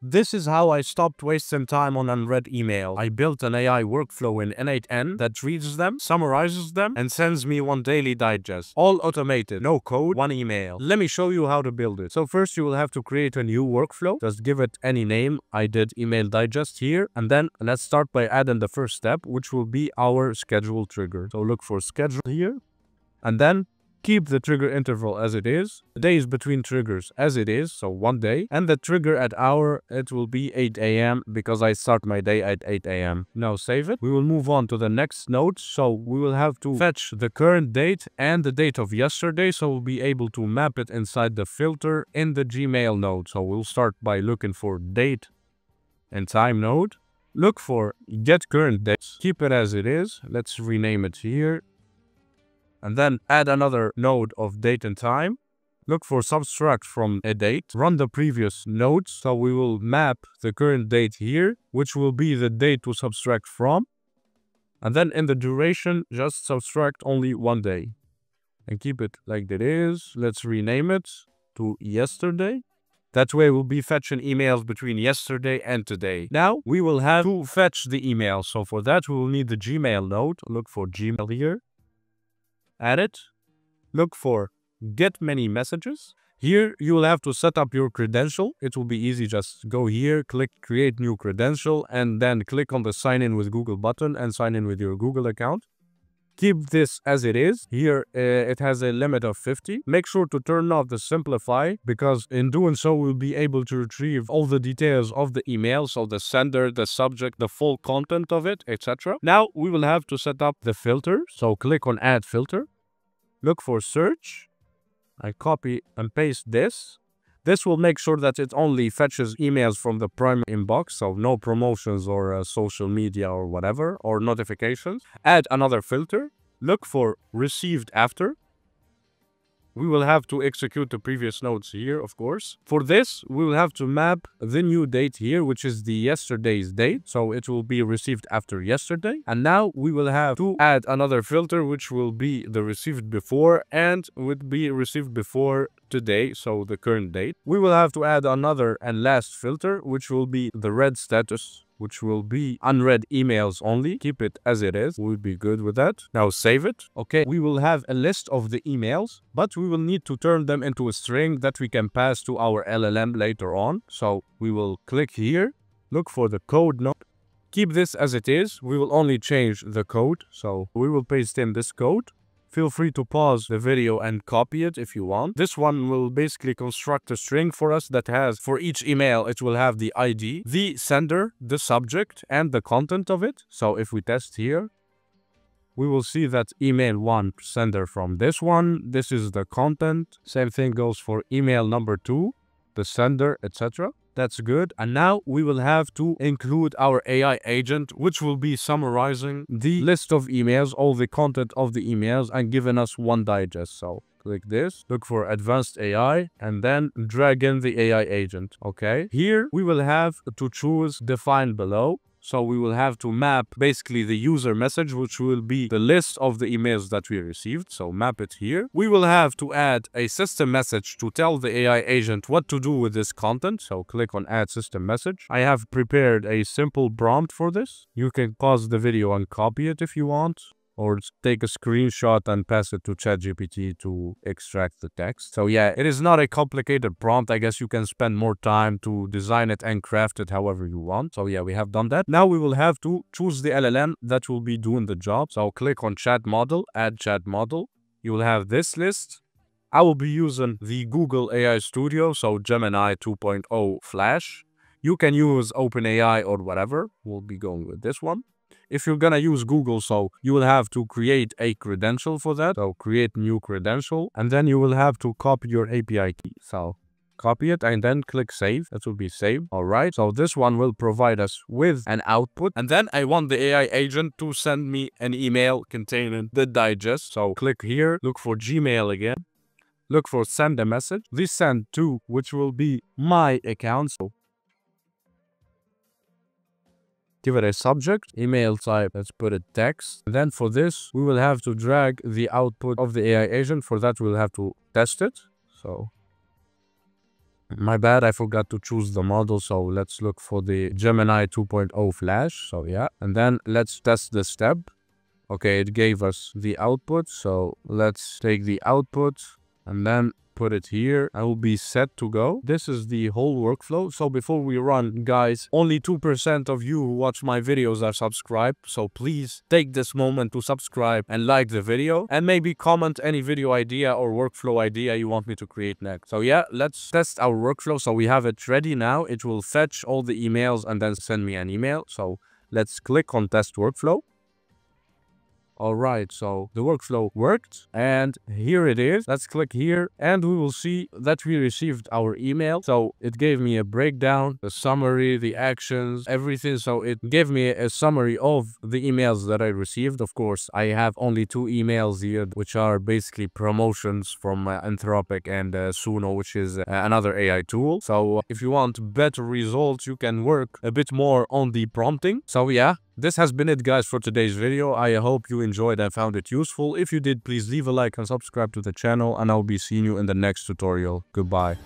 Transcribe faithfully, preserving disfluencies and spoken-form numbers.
This is how I stopped wasting time on unread email. I built an A I workflow in N eight N that reads them, summarizes them, and sends me one daily digest. All automated, no code, one email. Let me show you how to build it. So first you will have to create a new workflow. Just give it any name. I did email digest here. And then let's start by adding the first step, which will be our schedule trigger. So look for schedule here. And then keep the trigger interval as it is, the days between triggers as it is, so one day, and the trigger at hour, it will be eight A M because I start my day at eight A M Now save it. We will move on to the next node, so we will have to fetch the current date and the date of yesterday, so we'll be able to map it inside the filter in the Gmail node. So we'll start by looking for date and time node. Look for get current dates, keep it as it is, let's rename it here. And then add another node of date and time. Look for subtract from a date. Run the previous nodes. So we will map the current date here, which will be the date to subtract from. And then in the duration, just subtract only one day. And keep it like that is. Let's rename it to yesterday. That way we'll be fetching emails between yesterday and today. Now we will have to fetch the email. So for that, we will need the Gmail node. Look for Gmail here. Add it. Look for get many messages. Here you will have to set up your credential. It will be easy. Just go here, click create new credential, and then click on the sign in with Google button and sign in with your Google account. Keep this as it is. Here uh, it has a limit of fifty. Make sure to turn off the simplify, because in doing so we'll be able to retrieve all the details of the email. So the sender, the subject, the full content of it, et cetera. Now we will have to set up the filter. So click on add filter. Look for search. I copy and paste this. This will make sure that it only fetches emails from the prime inbox, so no promotions or uh, social media or whatever, or notifications. Add another filter. Look for received after. We will have to execute the previous nodes here, of course. For this, we will have to map the new date here, which is the yesterday's date. So it will be received after yesterday. And now we will have to add another filter, which will be the received before, and would be received before today, so the current date. We will have to add another and last filter, which will be the read status, which will be unread emails only. Keep it as it is. We'll be good with that. Now save it. Okay, we will have a list of the emails, but we will need to turn them into a string that we can pass to our L L M later on. So we will click here, look for the code node. Keep this as it is. We will only change the code. So we will paste in this code. Feel free to pause the video and copy it if you want. This one will basically construct a string for us that has, for each email, it will have the I D, the sender, the subject, and the content of it. So if we test here, we will see that email one, sender from this one, this is the content. Same thing goes for email number two, the sender, et cetera. That's good. And now we will have to include our A I agent, which will be summarizing the list of emails, all the content of the emails, and giving us one digest. So click this, look for advanced A I, and then drag in the A I agent. Okay. Here we will have to choose define below. So we will have to map basically the user message, which will be the list of the emails that we received. So map it here. We will have to add a system message to tell the A I agent what to do with this content. So click on add system message. I have prepared a simple prompt for this. You can pause the video and copy it if you want, or take a screenshot and pass it to ChatGPT to extract the text. So yeah, it is not a complicated prompt. I guess you can spend more time to design it and craft it however you want. So yeah, we have done that. Now we will have to choose the L L M that will be doing the job. So click on chat model, add chat model. You will have this list. I will be using the Google A I Studio, so Gemini two point oh Flash. You can use OpenAI or whatever. We'll be going with this one. If you're gonna use Google, so you will have to create a credential for that. So create new credential, and then you will have to copy your A P I key. So copy it and then click save. That will be saved. All right. So this one will provide us with an output. And then I want the A I agent to send me an email containing the digest. So click here, look for Gmail again. Look for send a message. This send to, which will be my account. So give it a subject, email type, let's put it text. And then for this, we will have to drag the output of the A I agent. For that, we'll have to test it. So My bad, I forgot to choose the model, so let's look for the Gemini two point oh Flash. So yeah, and then let's test this step. Okay, it gave us the output, so let's take the output and then put it here. I will be set to go. This is the whole workflow. So before we run, guys, only two percent of you who watch my videos are subscribed. So please take this moment to subscribe and like the video, and maybe comment any video idea or workflow idea you want me to create next. So yeah, let's test our workflow. So we have it ready now. It will fetch all the emails and then send me an email. So let's click on test workflow. All right, so the workflow worked, and here it is. Let's click here and we will see that we received our email. So it gave me a breakdown, the summary, the actions, everything. So it gave me a summary of the emails that I received. Of course, I have only two emails here, which are basically promotions from uh, Anthropic and uh, Suno, which is uh, another A I tool. So uh, if you want better results, you can work a bit more on the prompting. So yeah. This has been it, guys, for today's video. I hope you enjoyed and found it useful. If you did, please leave a like and subscribe to the channel, and I'll be seeing you in the next tutorial. Goodbye.